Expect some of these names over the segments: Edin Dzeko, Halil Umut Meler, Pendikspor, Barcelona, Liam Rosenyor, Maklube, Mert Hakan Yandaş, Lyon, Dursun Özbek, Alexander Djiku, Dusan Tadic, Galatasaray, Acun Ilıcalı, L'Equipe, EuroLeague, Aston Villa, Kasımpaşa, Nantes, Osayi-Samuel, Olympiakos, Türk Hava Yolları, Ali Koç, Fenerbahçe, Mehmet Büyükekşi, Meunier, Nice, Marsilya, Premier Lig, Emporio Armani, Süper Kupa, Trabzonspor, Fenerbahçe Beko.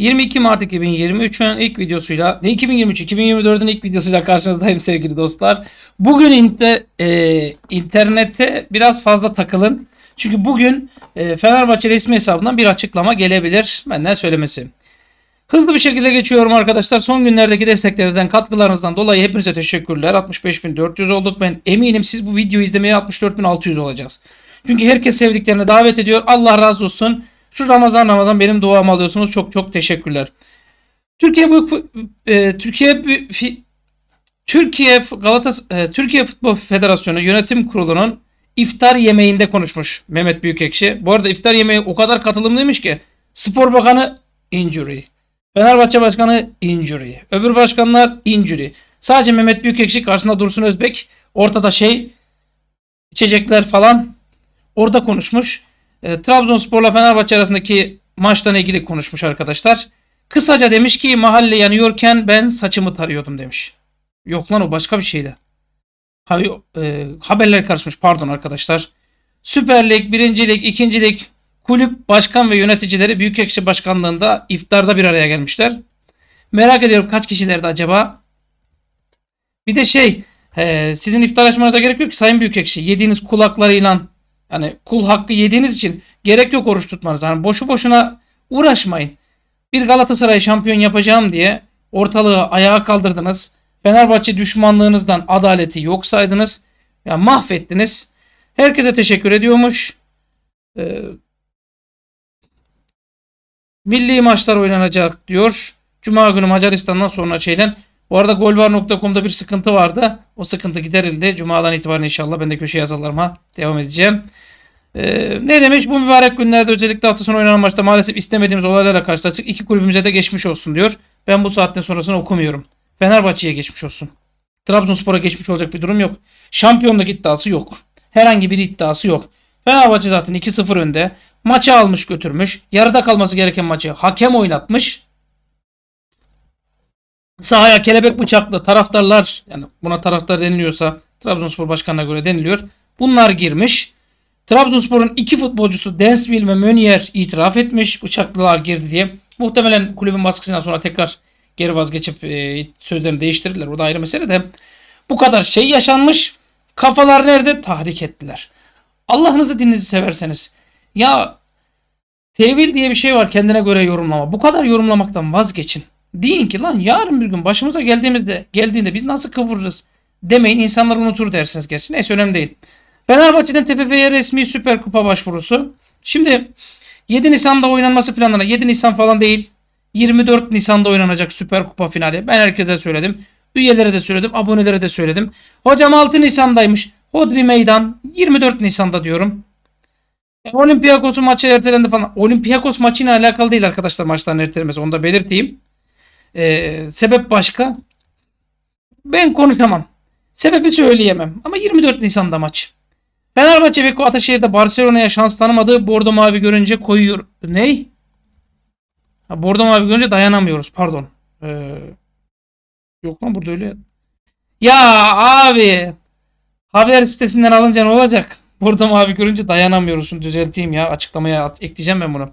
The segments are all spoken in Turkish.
22 Mart 2023'ün ilk videosuyla, 2024'ün ilk videosuyla karşınızdayım sevgili dostlar. Bugün internete biraz fazla takılın. Çünkü bugün Fenerbahçe resmi hesabından bir açıklama gelebilir. Benden söylemesi. Hızlı bir şekilde geçiyorum arkadaşlar. Son günlerdeki desteklerinizden, katkılarınızdan dolayı hepinize teşekkürler. 65.400 olduk. Ben eminim siz bu videoyu izlemeye 64.600 olacağız. Çünkü herkes sevdiklerine davet ediyor. Allah razı olsun. Şu Ramazan benim duamı alıyorsunuz. Çok çok teşekkürler. Türkiye Futbol Federasyonu Yönetim Kurulu'nun iftar yemeğinde konuşmuş Mehmet Büyükekşi. Bu arada iftar yemeği o kadar katılımlıymış ki Spor Bakanı injury, Fenerbahçe Başkanı injury, öbür başkanlar injury. Sadece Mehmet Büyükekşi, karşısında Dursun Özbek, ortada içecekler falan, orada konuşmuş. Trabzonspor'la Fenerbahçe arasındaki maçtan ilgili konuşmuş arkadaşlar. Kısaca demiş ki mahalle yanıyorken ben saçımı tarıyordum demiş. Yok lan, o başka bir şeydi. Haberler karışmış, pardon arkadaşlar. Süper Lig, 1. Lig, 2. Lig kulüp başkan ve yöneticileri Büyükekşi başkanlığında iftarda bir araya gelmişler. Merak ediyorum kaç kişilerdi acaba? Bir de sizin iftar açmanıza gerek yok ki Sayın Büyükekşi. Yediğiniz kulaklarıyla, yani kul hakkı yediğiniz için gerek yok oruç tutmanıza. Yani boşu boşuna uğraşmayın. Bir Galatasaray şampiyon yapacağım diye ortalığı ayağa kaldırdınız. Fenerbahçe düşmanlığınızdan adaleti yok saydınız. Yani mahvettiniz. Herkese teşekkür ediyormuş. Milli maçlar oynanacak diyor. Cuma günü Macaristan'dan sonra şeyden. Bu arada golvar.com'da bir sıkıntı vardı. O sıkıntı giderildi. Cuma'dan itibaren inşallah ben de köşe yazılarıma devam edeceğim. Ne demiş? Bu mübarek günlerde özellikle hafta sonu oynanan maçta maalesef istemediğimiz olaylarla karşılaştık. İki kulübümüze de geçmiş olsun diyor. Ben bu saatten sonrasını okumuyorum. Fenerbahçe'ye geçmiş olsun. Trabzonspor'a geçmiş olacak bir durum yok. Şampiyonluk iddiası yok. Herhangi bir iddiası yok. Fenerbahçe zaten 2-0 önde. Maçı almış götürmüş. Yarıda kalması gereken maçı hakem oynatmış. Sahaya kelebek bıçaklı taraftarlar, yani buna taraftar deniliyorsa Trabzonspor başkanına göre deniliyor. Bunlar girmiş. Trabzonspor'un iki futbolcusu Denswil ve Meunier itiraf etmiş bıçaklılar girdi diye. Muhtemelen kulübün baskısından sonra tekrar geri vazgeçip sözlerini değiştirdiler. O da ayrı mesele de. Bu kadar yaşanmış. Kafalar nerede? Tahrik ettiler. Allah'ınızı dininizi severseniz. Ya tevil diye bir şey var, kendine göre yorumlama. Bu kadar yorumlamaktan vazgeçin. Deyin ki lan yarın bir gün başımıza geldiğinde biz nasıl kıvırırız demeyin, insanlar unutur dersiniz gerçi. Neyse, önemli değil. Fenerbahçe'den TFF'ye resmi Süper Kupa başvurusu. Şimdi 7 Nisan'da oynanması planlanan, 7 Nisan falan değil, 24 Nisan'da oynanacak Süper Kupa finali. Ben herkese söyledim. Üyelere de söyledim. Abonelere de söyledim. Hocam 6 Nisan'daymış. Hodri Meydan 24 Nisan'da diyorum. Olympiakos'un maçı ertelendi falan. Olympiakos maçıyla alakalı değil arkadaşlar maçların ertelemesi. Onu da belirteyim. Sebep başka. Ben konuşamam. Sebebi söyleyemem. Ama 24 Nisan'da maç. Fenerbahçe Beko Ataşehir'de Barcelona'ya şans tanımadı. Bordo Mavi görünce koyuyor. Ney? Bordo Mavi görünce dayanamıyoruz. Pardon. Yok lan burada öyle. Ya abi. Haber sitesinden alınca ne olacak? Bordo Mavi görünce dayanamıyoruz. Şunu düzelteyim ya. Açıklamaya ekleyeceğim ben bunu.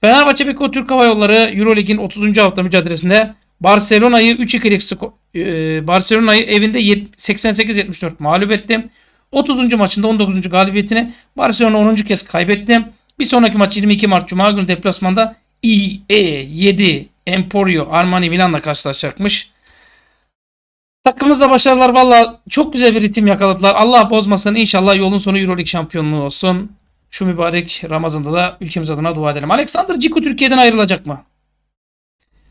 Fenerbahçe Beko Türk Hava Yolları EuroLeague'in 30. hafta mücadelesinde Barcelona'yı 3-2'lik Barcelona'yı evinde 88-74 mağlup etti. 30. maçında 19. galibiyetini Barcelona 10. kez kaybetti. Bir sonraki maç 22 Mart Cuma günü deplasmanda IE7 Emporio Armani Milan'la karşılaşacakmış. Takımımızda başarılar, valla çok güzel bir ritim yakaladılar. Allah bozmasın, inşallah yolun sonu EuroLeague şampiyonluğu olsun. Şu mübarek Ramazan'da da ülkemiz adına dua edelim. Alexander Djiku Türkiye'den ayrılacak mı?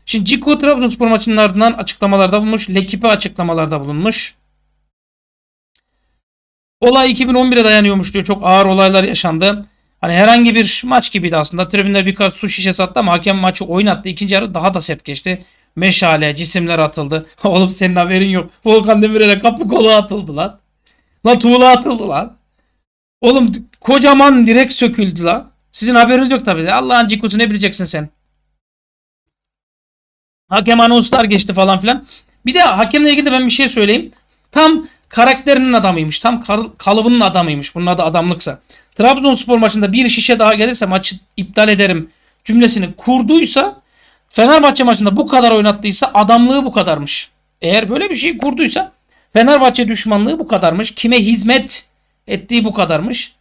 Şimdi Djiku Trabzonspor maçının ardından açıklamalarda bulunmuş. L'Equipe açıklamalarda bulunmuş. Olay 2011'e dayanıyormuş diyor. Çok ağır olaylar yaşandı. Hani herhangi bir maç gibiydi aslında. Tribünler birkaç su şişesi attı ama hakem maçı oynattı. İkinci yarı daha da sert geçti. Meşale, cisimler atıldı. Oğlum senin haberin yok. Volkan Demirel'e kapı kolu atıldı lan. Lan tuğla atıldı lan. Oğlum kocaman direk söküldü la. Sizin haberiniz yok tabii. Allah'ın Cikusu ne bileceksin sen. Hakem anonslar geçti falan filan. Bir de hakemle ilgili de ben bir şey söyleyeyim. Tam karakterinin adamıymış. Tam kalıbının adamıymış. Bunun adı adamlıksa. Trabzonspor maçında bir şişe daha gelirse maçı iptal ederim cümlesini kurduysa Fenerbahçe maçında bu kadar oynattıysa adamlığı bu kadarmış. Eğer böyle bir şey kurduysa Fenerbahçe düşmanlığı bu kadarmış. Kime hizmet ettiği bu kadarmış.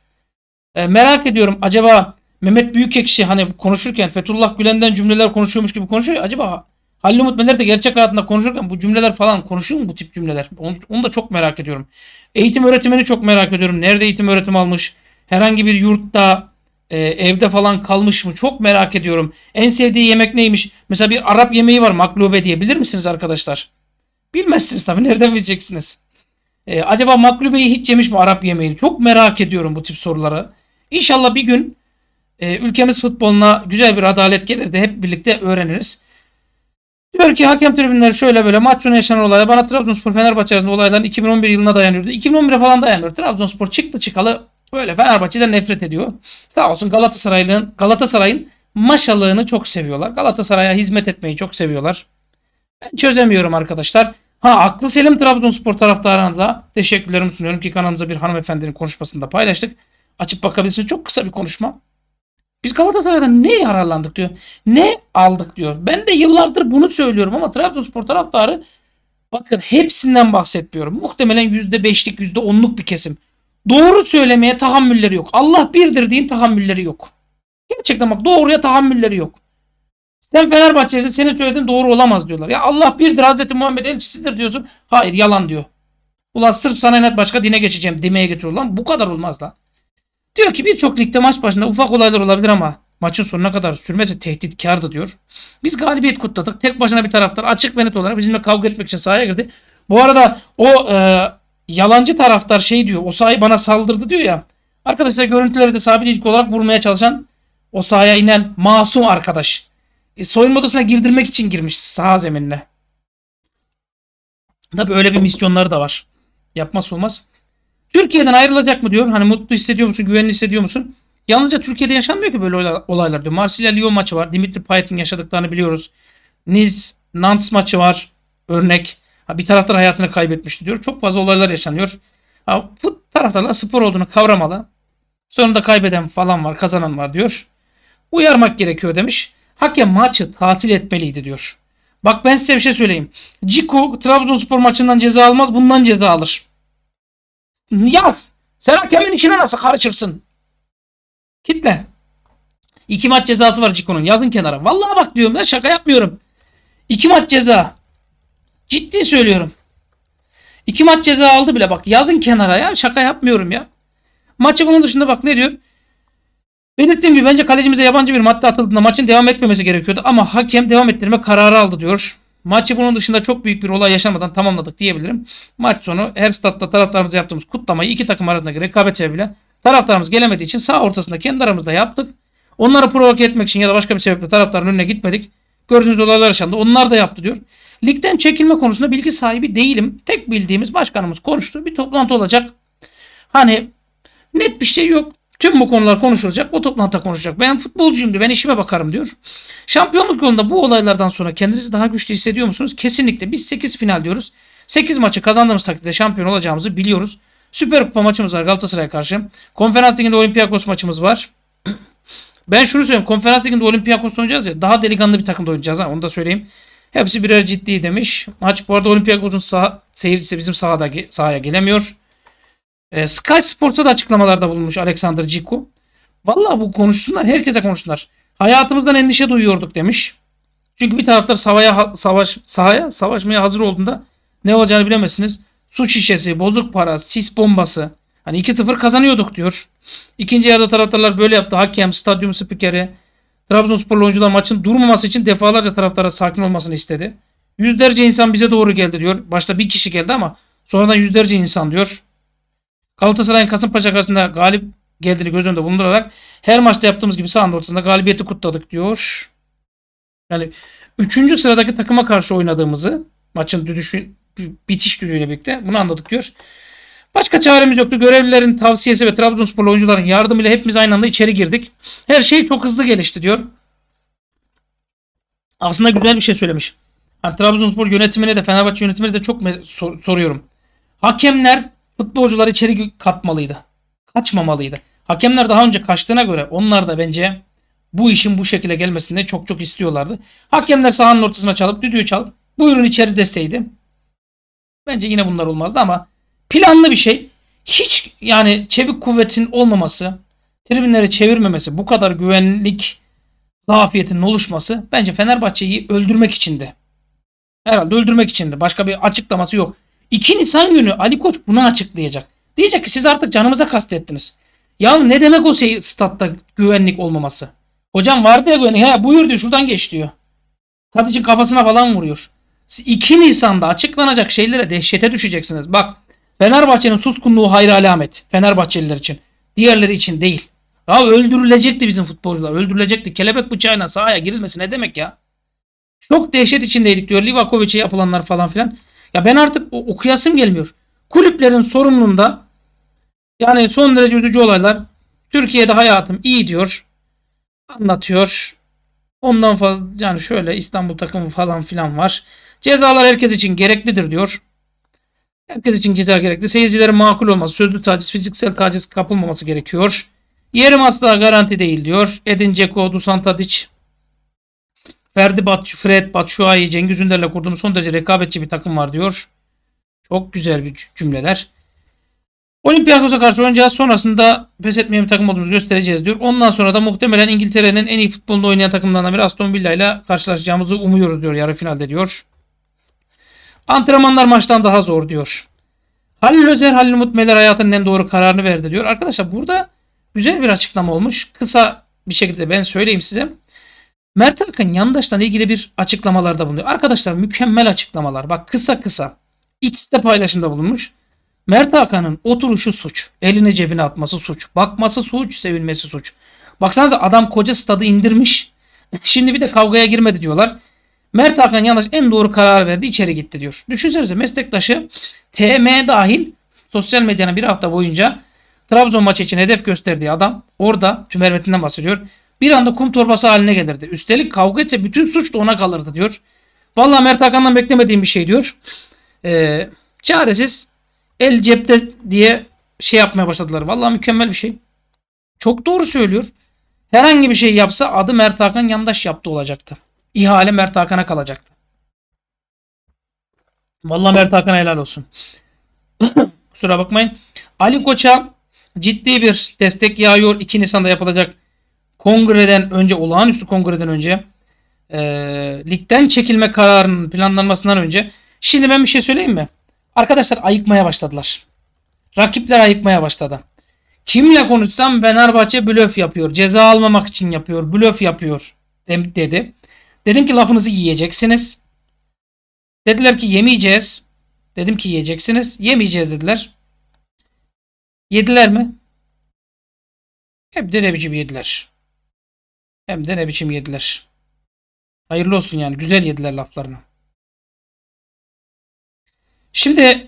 Merak ediyorum, acaba Mehmet Büyükekşi hani konuşurken Fethullah Gülen'den cümleler konuşuyormuş gibi konuşuyor. Acaba Halil Umut Meler de gerçek hayatında konuşurken bu cümleler falan konuşuyor mu, bu tip cümleler? Onu da çok merak ediyorum. Eğitim öğretimini çok merak ediyorum. Nerede eğitim öğretim almış? Herhangi bir yurtta, evde falan kalmış mı? Çok merak ediyorum. En sevdiği yemek neymiş? Mesela bir Arap yemeği var, maklube diye. Bilir misiniz arkadaşlar? Bilmezsiniz tabii. Nereden bileceksiniz? Acaba maklubeyi hiç yemiş mi, Arap yemeğini? Çok merak ediyorum bu tip soruları. İnşallah bir gün ülkemiz futboluna güzel bir adalet gelir de hep birlikte öğreniriz. Diyor ki hakem tribünleri şöyle böyle, maç sonu yaşanan olaylar bana Trabzonspor Fenerbahçe arasında olayların 2011 yılına dayanıyordu. 2011'e falan dayanmıyor. Trabzonspor çıktı çıkalı böyle Fenerbahçe'den nefret ediyor. Sağ olsun Galatasaray'ın maşalığını çok seviyorlar. Galatasaray'a hizmet etmeyi çok seviyorlar. Ben çözemiyorum arkadaşlar. Ha, aklı selim Trabzonspor taraftarına da teşekkürlerimi sunuyorum ki kanalımıza bir hanımefendinin konuşmasını da paylaştık. Açıp bakabilirsiniz. Çok kısa bir konuşma. Biz Galatasaray'dan ne yararlandık diyor. Ne aldık diyor. Ben de yıllardır bunu söylüyorum ama Trabzonspor taraftarı, bakın hepsinden bahsetmiyorum. Muhtemelen %5'lik %10'luk bir kesim. Doğru söylemeye tahammülleri yok. Allah birdir deyin tahammülleri yok. Gerçekten bak, doğruya tahammülleri yok. Sen Fenerbahçe'de senin söylediğin doğru olamaz diyorlar. Ya Allah birdir, Hazreti Muhammed elçisidir diyorsun. Hayır, yalan diyor. Ulan sırf sana inat başka dine geçeceğim demeye getiriyor lan. Bu kadar olmaz lan. Diyor ki birçok ligde maç başında ufak olaylar olabilir ama maçın sonuna kadar sürmesi tehditkârdı diyor. Biz galibiyet kutladık. Tek başına bir taraftar açık ve net olarak bizimle kavga etmek için sahaya girdi. Bu arada o yalancı taraftar şey diyor. Osayi bana saldırdı diyor ya. Arkadaşlar görüntüleri de sabit ilk olarak vurmaya çalışan Osayi'ye inen masum arkadaş. Soyunma odasına girdirmek için girmiş saha zeminine. Tabii öyle bir misyonları da var. Yapmaz olmaz. Türkiye'den ayrılacak mı diyor. Hani mutlu hissediyor musun? Güvenli hissediyor musun? Yalnızca Türkiye'de yaşanmıyor ki böyle olaylar diyor. Marsilya Lyon maçı var. Dimitri Payet'in yaşadıklarını biliyoruz. Nice, Nantes maçı var. Örnek. Bir taraftar hayatını kaybetmişti diyor. Çok fazla olaylar yaşanıyor. Bu taraftarlar spor olduğunu kavramalı. Sonunda kaybeden falan var, kazanan var diyor. Uyarmak gerekiyor demiş. Hakem maçı tatil etmeliydi diyor. Bak ben size bir şey söyleyeyim. Djiku Trabzonspor maçından ceza almaz. Bundan ceza alır. Yaz. Sen hakemin içine nasıl karışırsın? Kitle. 2 maç cezası var Djiku'nun. Yazın kenara. Vallahi bak diyorum ya, şaka yapmıyorum. 2 maç ceza. Ciddi söylüyorum. 2 maç ceza aldı bile bak. Yazın kenara ya. Şaka yapmıyorum ya. Maçı bunun dışında bak ne diyor? Belirttiğim gibi bence kalecimize yabancı bir madde atıldığında maçın devam etmemesi gerekiyordu ama hakem devam ettirme kararı aldı diyor. Maçı bunun dışında çok büyük bir olay yaşanmadan tamamladık diyebilirim. Maç sonu her statta taraftarımıza yaptığımız kutlamayı iki takım arasındaki rekabet sebebiyle taraftarımız gelemediği için saha ortasında kendi aramızda yaptık. Onları provoke etmek için ya da başka bir sebeple taraftarın önüne gitmedik. Gördüğünüz olaylar yaşandı. Onlar da yaptı diyor. Ligden çekilme konusunda bilgi sahibi değilim. Tek bildiğimiz başkanımız konuştu. Bir toplantı olacak. Hani net bir şey yok. Tüm bu konular konuşulacak. O toplantıda konuşacak. Ben futbolcuyum diyor. Ben işime bakarım diyor. Şampiyonluk yolunda bu olaylardan sonra kendinizi daha güçlü hissediyor musunuz? Kesinlikle. Biz 8 final diyoruz. 8 maçı kazandığımız takdirde şampiyon olacağımızı biliyoruz. Süper Kupa maçımız var Galatasaray'a karşı. Konferans Ligi'nde Olympiakos maçımız var. Ben şunu söyleyeyim. Konferans Ligi'nde Olympiakos'ta oynayacağız ya. Daha delikanlı bir takımda oynayacağız. Onu da söyleyeyim. Hepsi birer ciddi demiş. Maç bu arada Olympiakos'un seyircisi bizim sahaya gelemiyor. Sky Sports'a da açıklamalarda bulunmuş Alexander Djiku. Vallahi bu konuşsunlar. Herkese konuşsunlar. Hayatımızdan endişe duyuyorduk demiş. Çünkü bir taraftar savaşmaya hazır olduğunda ne olacağını bilemezsiniz. Su şişesi, bozuk para, sis bombası. Hani 2-0 kazanıyorduk diyor. İkinci yarıda taraftarlar böyle yaptı. Hakem, stadyum spikeri, Trabzonsporlu oyuncular maçın durmaması için defalarca taraftara sakin olmasını istedi. Yüzlerce insan bize doğru geldi diyor. Başta bir kişi geldi ama sonradan yüzlerce insan diyor. Galatasaray'ın Kasımpaşa karşısında galip geldiğini göz önünde bulundurarak her maçta yaptığımız gibi sahanın ortasında galibiyeti kutladık diyor. Yani 3. sıradaki takıma karşı oynadığımızı maçın bitiş düdüğüyle birlikte bunu anladık diyor. Başka çaremiz yoktu. Görevlilerin tavsiyesi ve Trabzonsporlu oyuncuların yardımıyla hepimiz aynı anda içeri girdik. Her şey çok hızlı gelişti diyor. Aslında güzel bir şey söylemiş. Yani Trabzonspor yönetimine de Fenerbahçe yönetimine de çok soruyorum. Hakemler futbolcuları içeri katmalıydı. Kaçmamalıydı. Hakemler daha önce kaçtığına göre onlar da bence bu işin bu şekilde gelmesini çok istiyorlardı. Hakemler sahanın ortasına çalıp düdüğü çalıp buyurun içeri deseydi bence yine bunlar olmazdı ama planlı bir şey. Hiç yani çevik kuvvetin olmaması, tribünleri çevirmemesi, bu kadar güvenlik zafiyetinin oluşması bence Fenerbahçe'yi öldürmek içindi. Herhalde öldürmek içindi. Başka bir açıklaması yok. 2 Nisan günü Ali Koç bunu açıklayacak. Diyecek ki siz artık canımıza kastettiniz. Ya ne demek o şey statta güvenlik olmaması? Hocam vardı ya güvenlik. Ha buyur diyor, şuradan geç diyor. Tadic'in kafasına falan vuruyor. 2 Nisan'da açıklanacak şeylere dehşete düşeceksiniz. Bak Fenerbahçe'nin suskunluğu hayra alamet. Fenerbahçeliler için. Diğerleri için değil. Ya öldürülecekti bizim futbolcular. Öldürülecekti. Kelebek bıçağıyla sahaya girilmesi ne demek ya? Çok dehşet içindeydik diyor. Livakovic'e yapılanlar falan filan. Ya ben artık okuyasım gelmiyor. Kulüplerin sorumluluğunda yani son derece üzücü olaylar. Türkiye'de hayatım iyi diyor. Anlatıyor. Ondan fazla yani şöyle İstanbul takımı falan filan var. Cezalar herkes için gereklidir diyor. Herkes için ceza gerekli. Seyircilerin makul olması, sözlü taciz, fiziksel taciz kapılmaması gerekiyor. Yerim asla garanti değil diyor. Edin Dzeko, Dusan Tadic, Ferdi Batçu, Fred Batshuayi, Cengiz Ünder'le kurduğumuz son derece rekabetçi bir takım var diyor. Çok güzel bir cümleler. Olympiakos'a karşı oynayacağız. Sonrasında pes etmeyen bir takım olduğumuzu göstereceğiz diyor. Ondan sonra da muhtemelen İngiltere'nin en iyi futbolunu oynayan takımlarından biri Aston Villa ile karşılaşacağımızı umuyoruz diyor yarı finalde diyor. Antrenmanlar maçtan daha zor diyor. Halil Umut Meler hayatının en doğru kararını verdi diyor. Arkadaşlar burada güzel bir açıklama olmuş. Kısa bir şekilde ben söyleyeyim size. Mert Hakan Yandaş'tan ilgili bir açıklamalarda bulunuyor. Arkadaşlar mükemmel açıklamalar. Bak kısa kısa. X'te paylaşımda bulunmuş. Mert Hakan'ın oturuşu suç. Elini cebine atması suç. Bakması suç. Sevilmesi suç. Baksanıza adam koca stadı indirmiş. Şimdi bir de kavgaya girmedi diyorlar. Mert Hakan Yandaş en doğru karar verdi, içeri gitti diyor. Düşünsenize meslektaşı TM dahil sosyal medyanın bir hafta boyunca Trabzon maçı için hedef gösterdiği adam orada Tümer Metin'den bahsediyor. Bir anda kum torbası haline gelirdi. Üstelik kavga etse bütün suç da ona kalırdı diyor. Vallahi Mert Hakan'dan beklemediğim bir şey diyor. Çaresiz el cepte diye şey yapmaya başladılar. Vallahi mükemmel bir şey. Çok doğru söylüyor. Herhangi bir şey yapsa adı Mert Hakan Yandaş yaptı olacaktı. İhale Mert Hakan'a kalacaktı. Vallahi Mert Hakan'a helal olsun. Kusura bakmayın. Ali Koç'a ciddi bir destek yağıyor. 2 Nisan'da yapılacak kongreden önce, olağanüstü kongreden önce ligden çekilme kararının planlanmasından önce. Şimdi ben bir şey söyleyeyim mi? Arkadaşlar ayıkmaya başladılar. Rakipler ayıkmaya başladı. Kimle konuşsam Fenerbahçe blöf yapıyor. Ceza almamak için yapıyor. Blöf yapıyor dedi. Dedim ki lafınızı yiyeceksiniz. Dediler ki yemeyeceğiz. Dedim ki yiyeceksiniz. Yemeyeceğiz dediler. Yediler mi? Hem de ne biçim yediler. Hem de ne biçim yediler. Hayırlı olsun yani. Güzel yediler laflarını. Şimdi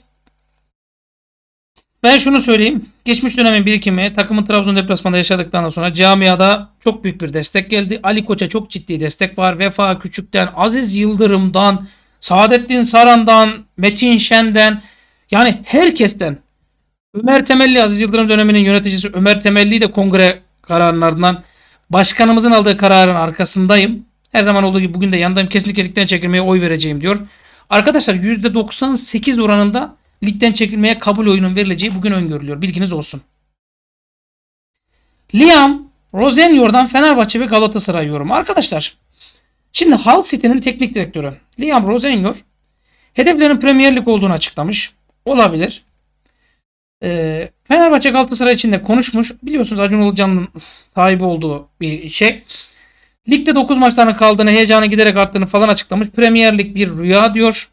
ben şunu söyleyeyim. Geçmiş dönemin birikimi takımın Trabzon deplasmanında yaşadıktan sonra camiada çok büyük bir destek geldi. Ali Koç'a çok ciddi destek var. Vefa Küçük'ten, Aziz Yıldırım'dan, Saadettin Saran'dan, Metin Şen'den, yani herkesten. Ömer Temelli, Aziz Yıldırım döneminin yöneticisi Ömer Temelli'yi de kongre kararının ardından başkanımızın aldığı kararın arkasındayım. Her zaman olduğu gibi bugün de yanındayım. Kesinlikle ligden çekilmeye oy vereceğim diyor. Arkadaşlar %98 oranında ligden çekilmeye kabul oyunun verileceği bugün öngörülüyor. Bilginiz olsun. Liam Rosenyor'dan Fenerbahçe ve Galatasaray yorumu. Arkadaşlar şimdi Hull City'nin teknik direktörü Liam Rosenyor hedeflerin Premier Lig olduğunu açıklamış. Olabilir. Fenerbahçe Galatasaray için de konuşmuş. Biliyorsunuz Acun Ilıcalı'nın sahibi olduğu bir şey. Ligde 9 maçlarının kaldığını, heyecanı giderek arttığını falan açıklamış. Premier Lig bir rüya diyor.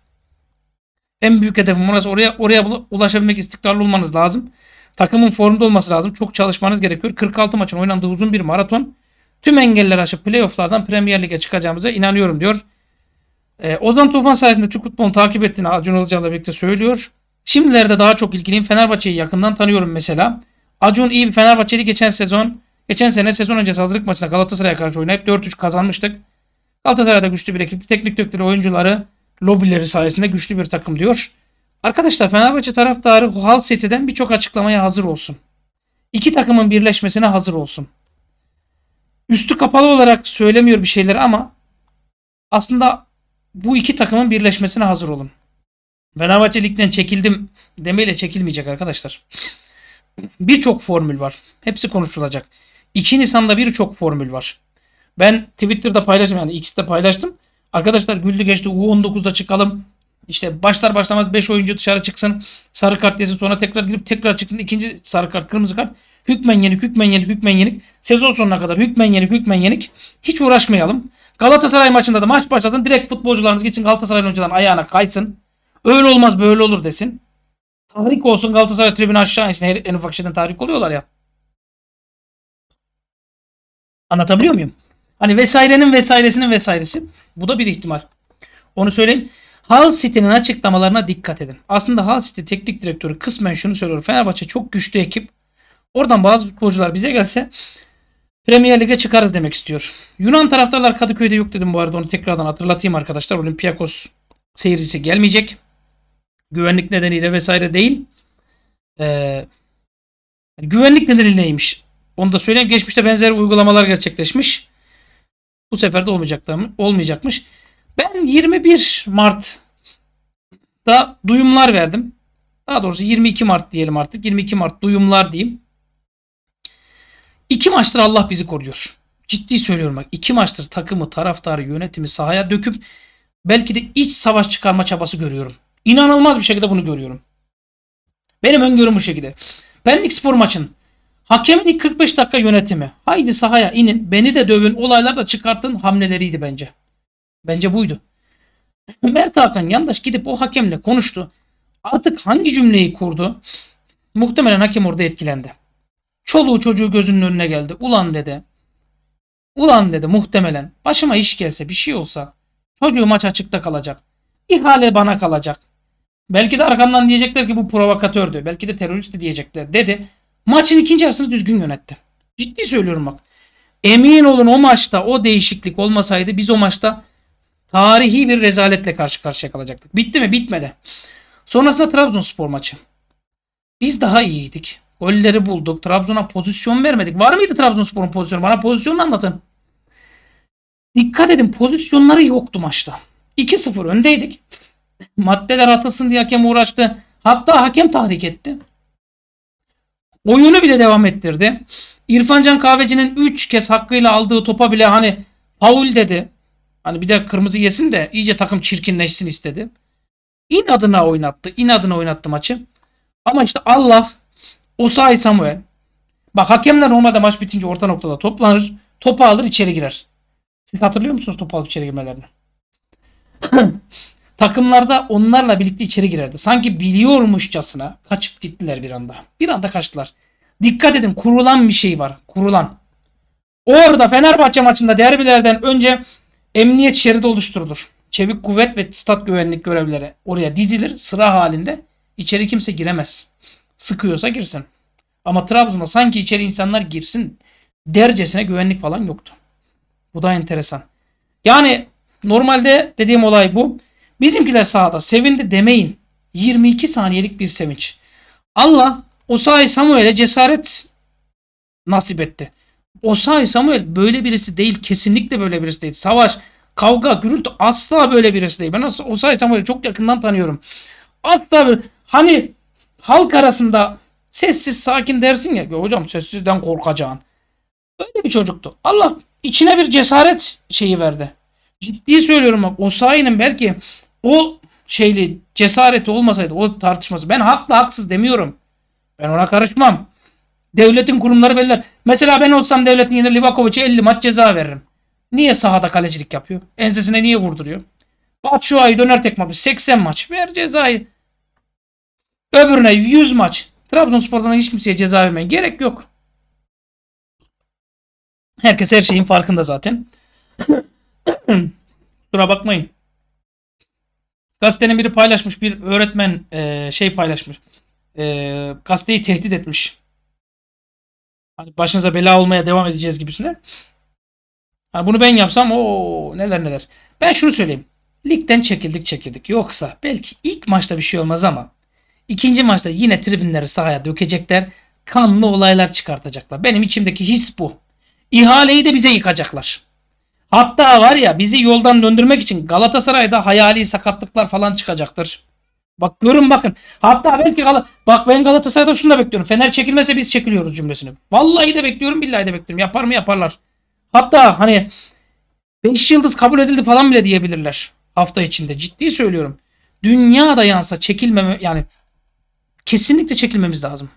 En büyük hedefim orası. Oraya ulaşabilmek, istikrarlı olmanız lazım. Takımın formda olması lazım. Çok çalışmanız gerekiyor. 46 maçın oynandığı uzun bir maraton. Tüm engelleri aşıp playofflardan Premier Lig'e çıkacağımıza inanıyorum diyor. Ozan Tufan sayesinde Türk futbolunu takip ettiğini Acun Ilıcalı'yla birlikte söylüyor. Şimdilerde daha çok ilgiliyim. Fenerbahçe'yi yakından tanıyorum mesela. Acun iyi bir Fenerbahçeli, geçen sene sezon öncesi hazırlık maçına Galatasaray'a karşı oynayıp 4-3 kazanmıştık. Galatasaray'da güçlü bir ekip, teknik direktörü, oyuncuları, lobileri sayesinde güçlü bir takım diyor. Arkadaşlar Fenerbahçe taraftarı Hull City'den birçok açıklamaya hazır olsun. İki takımın birleşmesine hazır olsun. üstü kapalı olarak söylemiyor bir şeyler ama aslında bu iki takımın birleşmesine hazır olun. Fenerbahçe Lig'den çekildim demeyle çekilmeyecek arkadaşlar. Birçok formül var. Hepsi konuşulacak. 2 Nisan'da birçok formül var. Ben Twitter'da paylaştım, yani X'de paylaştım. Arkadaşlar güldü geçti, U19'da çıkalım. İşte başlar başlamaz 5 oyuncu dışarı çıksın. Sarı kart yesin, sonra tekrar girip tekrar çıksın. İkinci sarı kart, kırmızı kart. Hükmen yenik, hükmen yenik, hükmen yenik. Sezon sonuna kadar hükmen yenik, hükmen yenik. Hiç uğraşmayalım. Galatasaray maçında da maç başlasın. Direkt futbolcularımız gitsin Galatasaray oyuncuların ayağına kaysın. Öyle olmaz böyle olur desin. Tahrik olsun, Galatasaray tribünü aşağı insin. En ufak şeyden tahrik oluyorlar ya. Anlatabiliyor muyum? Hani vesairenin vesairesinin vesairesi. Bu da bir ihtimal. Onu söyleyeyim. Hull City'nin açıklamalarına dikkat edin. Aslında Hull City teknik direktörü kısmen şunu söylüyor. Fenerbahçe çok güçlü ekip. Oradan bazı futbolcular bize gelse Premier Lig'e çıkarız demek istiyor. Yunan taraftarlar Kadıköy'de yok dedim bu arada. Onu tekrardan hatırlatayım arkadaşlar. Olympiakos seyircisi gelmeyecek. Güvenlik nedeniyle vesaire değil. Güvenlik nedeniyleymiş. Onu da söyleyeyim. Geçmişte benzer uygulamalar gerçekleşmiş. Bu sefer de olmayacakmış. Ben 21 Mart'ta duyumlar verdim. Daha doğrusu 22 Mart diyelim artık. 22 Mart duyumlar diyeyim. 2 maçtır Allah bizi koruyor. Ciddi söylüyorum bak. 2 maçtır takımı, taraftarı, yönetimi sahaya döküp belki de iç savaş çıkarma çabası görüyorum. İnanılmaz bir şekilde bunu görüyorum. Benim öngörüm bu şekilde. Pendik Spor maçın hakemin ilk 45 dakika yönetimi. Haydi sahaya inin, beni de dövün, olaylar da çıkartın hamleleriydi bence. Bence buydu. Mert Hakan Yandaş gidip o hakemle konuştu. Artık hangi cümleyi kurdu? Muhtemelen hakem orada etkilendi. Çoluğu çocuğu gözünün önüne geldi. Ulan dedi. Ulan dedi muhtemelen. Başıma iş gelse, bir şey olsa. Çocuğu maç açıkta kalacak. İhale bana kalacak. Belki de arkamdan diyecekler ki bu provokatördü. Belki de teröristti diyecekler dedi. Maçın ikinci yarısını düzgün yönetti. Ciddi söylüyorum bak. Emin olun o maçta o değişiklik olmasaydı biz o maçta tarihi bir rezaletle karşı karşıya kalacaktık. Bitti mi? Bitmedi. Sonrasında Trabzonspor maçı. Biz daha iyiydik. Golleri bulduk. Trabzon'a pozisyon vermedik. Var mıydı Trabzonspor'un pozisyonu? Bana pozisyonu anlatın. Dikkat edin, pozisyonları yoktu maçta. 2-0 öndeydik. Maddeler atılsın diye hakem uğraştı. Hatta hakem tahrik etti. Oyunu bile devam ettirdi. İrfancan Kahveci'nin 3 kez hakkıyla aldığı topa bile hani faul dedi. Hani bir de kırmızı yesin de iyice takım çirkinleşsin istedi. İnadına oynattı. İnadına oynattı maçı. Ama işte Allah, Osayi-Samuel. Bak hakemler normalde maç bitince orta noktada toplanır. Topu alır içeri girer. Siz hatırlıyor musunuz topu alıp içeri girmelerini? Takımlarda onlarla birlikte içeri girerdi. Sanki biliyormuşçasına kaçıp gittiler bir anda. Bir anda kaçtılar. Dikkat edin, kurulan bir şey var. Kurulan. Orada Fenerbahçe maçında derbilerden önce emniyet şeridi oluşturulur. Çevik kuvvet ve stat güvenlik görevlileri oraya dizilir. Sıra halinde. İçeri kimse giremez. Sıkıyorsa girsin. Ama Trabzon'da sanki içeri insanlar girsin dercesine güvenlik falan yoktu. Bu da enteresan. Yani normalde dediğim olay bu. Bizimkiler sahada sevindi demeyin. 22 saniyelik bir sevinç. Allah Osayi-Samuel'e cesaret nasip etti. Osayi-Samuel böyle birisi değil. Kesinlikle böyle birisi değil. Savaş, kavga, gürültü asla böyle birisi değil. Ben Osayi-Samuel'i çok yakından tanıyorum. Asla böyle. Hani halk arasında sessiz sakin dersin ya. Hocam sessizden korkacağın. Öyle bir çocuktu. Allah içine bir cesaret şeyi verdi. Ciddi söylüyorum bak. Osayi'nin belki o şeyli cesareti olmasaydı, o tartışması. Ben haklı haksız demiyorum. Ben ona karışmam. Devletin kurumları belirler. Mesela ben olsam devletin yerine Livakovic'e 50 maç ceza veririm. Niye sahada kalecilik yapıyor? Ensesine niye vurduruyor? Batshuayi döner tekme atıyor. 80 maç. Ver cezayı. Öbürüne 100 maç. Trabzonspor'dan hiç kimseye ceza vermeyin. Gerek yok. Herkes her şeyin farkında zaten. Kusura bakmayın. Gazetenin biri paylaşmış. Bir öğretmen şey paylaşmış. Gazeteyi tehdit etmiş. Hani başınıza bela olmaya devam edeceğiz gibisine. Hani bunu ben yapsam o neler neler. Ben şunu söyleyeyim. Ligden çekildik. Yoksa belki ilk maçta bir şey olmaz ama ikinci maçta yine tribünleri sahaya dökecekler. Kanlı olaylar çıkartacaklar. Benim içimdeki his bu. İhaleyi de bize yıkacaklar. Hatta var ya, bizi yoldan döndürmek için Galatasaray'da hayali sakatlıklar falan çıkacaktır. Bak görün bakın. Hatta belki bak ben Galatasaray'da şunu da bekliyorum. Fener çekilmezse biz çekiliyoruz cümlesini. Vallahi de bekliyorum, billahi de bekliyorum. Yapar mı? Yaparlar. Hatta hani 5 yıldız kabul edildi falan bile diyebilirler hafta içinde. Ciddi söylüyorum. Dünya da yansa çekilmeme, yani kesinlikle çekilmemiz lazım.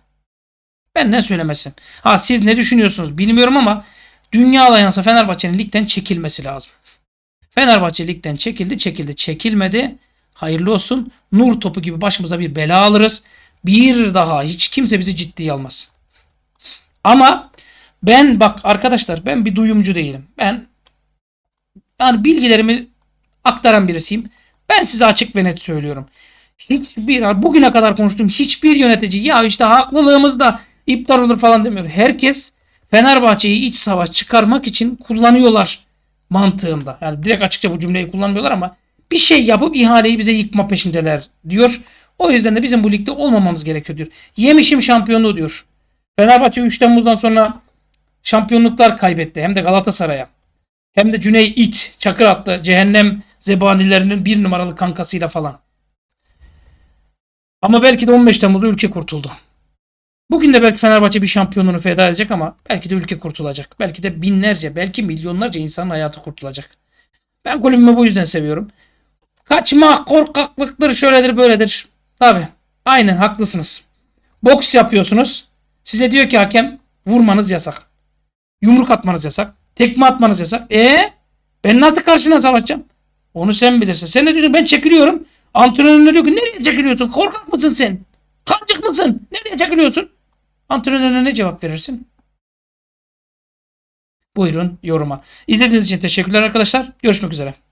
Benden söylemesin. Ha siz ne düşünüyorsunuz bilmiyorum ama dünya da yansa Fenerbahçe'nin ligden çekilmesi lazım. Fenerbahçe ligden çekildi, çekilmedi. Hayırlı olsun. Nur topu gibi başımıza bir bela alırız. Bir daha hiç kimse bizi ciddiye almaz. Ama ben bak arkadaşlar, ben bir duyumcu değilim. Ben yani bilgilerimi aktaran birisiyim. Ben size açık ve net söylüyorum. Bugüne kadar konuştuğum hiçbir yönetici ya işte haklılığımızda iptal olur falan demiyor. Herkes Fenerbahçe'yi iç savaş çıkarmak için kullanıyorlar mantığında. Yani direkt açıkça bu cümleyi kullanmıyorlar ama bir şey yapıp ihaleyi bize yıkma peşindeler diyor. O yüzden de bizim bu ligde olmamamız gerekiyor diyor. Yemişim şampiyonluğu diyor. Fenerbahçe 3 Temmuz'dan sonra şampiyonluklar kaybetti. Hem de Galatasaray'a. Hem de Cüney İt çakır attı. Cehennem zebanilerinin 1 numaralı kankasıyla falan. Ama belki de 15 Temmuz'da ülke kurtuldu. Bugün de belki Fenerbahçe bir şampiyonluğunu feda edecek ama belki de ülke kurtulacak. Belki de binlerce, belki milyonlarca insanın hayatı kurtulacak. Ben kulübümü bu yüzden seviyorum. Kaçmak korkaklıktır, şöyledir, böyledir. Tabi. Aynen haklısınız. Boks yapıyorsunuz. Size diyor ki hakem vurmanız yasak. Yumruk atmanız yasak. Tekme atmanız yasak. Ben nasıl karşına savaşacağım? Onu sen bilirsin. Sen ne diyorsun? Ben çekiliyorum. Antrenörüne diyor ki nereye çekiliyorsun? Korkak mısın sen? Kancık mısın? Nereye çekiliyorsun? Antrenörüne ne cevap verirsin? Buyurun yoruma. İzlediğiniz için teşekkürler arkadaşlar. Görüşmek üzere.